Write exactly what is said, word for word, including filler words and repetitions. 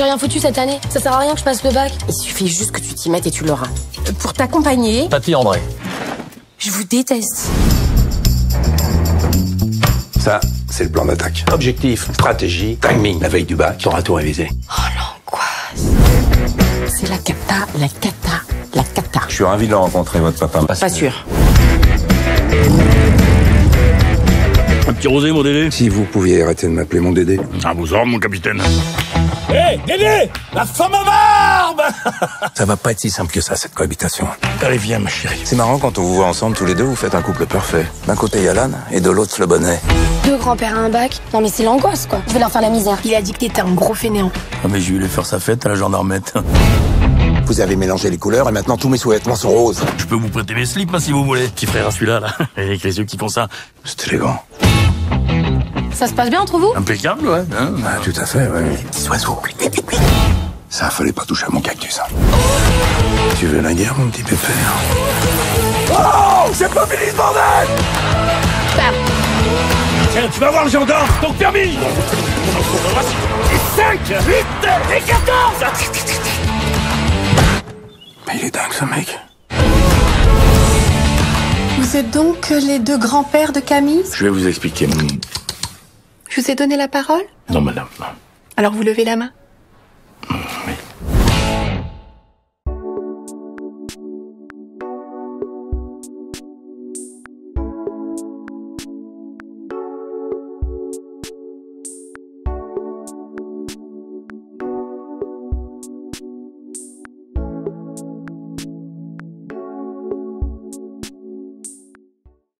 J'ai rien foutu cette année. Ça sert à rien que je passe le bac. Il suffit juste que tu t'y mettes et tu l'auras. Euh, pour t'accompagner... Papy André. Je vous déteste. Ça, c'est le plan d'attaque. Objectif, stratégie, timing. La veille du bac, t'auras tout révisé. Oh l'angoisse. C'est la cata, la cata, la cata. Je suis ravi de rencontrer votre papa. Pas, Pas sûr. Un petit rosé, mon Dédé. Si vous pouviez arrêter de m'appeler mon Dédé. À vos ordres, mon capitaine. Hé, hey, Dédé, la femme à barbe. Ça va pas être si simple que ça, cette cohabitation. Allez, viens, ma chérie. C'est marrant, quand on vous voit ensemble, tous les deux, vous faites un couple parfait. D'un côté, Yalan, et de l'autre, le bonnet. Deux grands-pères à un bac. Non, mais c'est l'angoisse, quoi. Je vais leur faire la misère. Il a dit que t'étais un gros fainéant. Ah, mais j'ai eu lui faire sa fête à la gendarmette. Vous avez mélangé les couleurs et maintenant tous mes sous-vêtements sont roses. Je peux vous prêter mes slips, hein, si vous voulez. Petit frère, celui-là, là. Avec les yeux qui font ça. C'est élégant. Ça se passe bien entre vous? Impeccable, ouais. Hein, bah, tout à fait, ouais. Les petits oiseaux. Ça, fallait pas toucher à mon cactus, hein. Tu veux la guerre, mon petit pépère? Oh, c'est pas fini, ce bordel! Père. Tiens, tu vas voir le gendarme. Donc, permis. cinq, huit et quatorze. Il est dingue, ce mec. Vous êtes donc les deux grands-pères de Camille? Je vais vous expliquer. Je vous ai donné la parole? Non, madame. Non. Alors vous levez la main?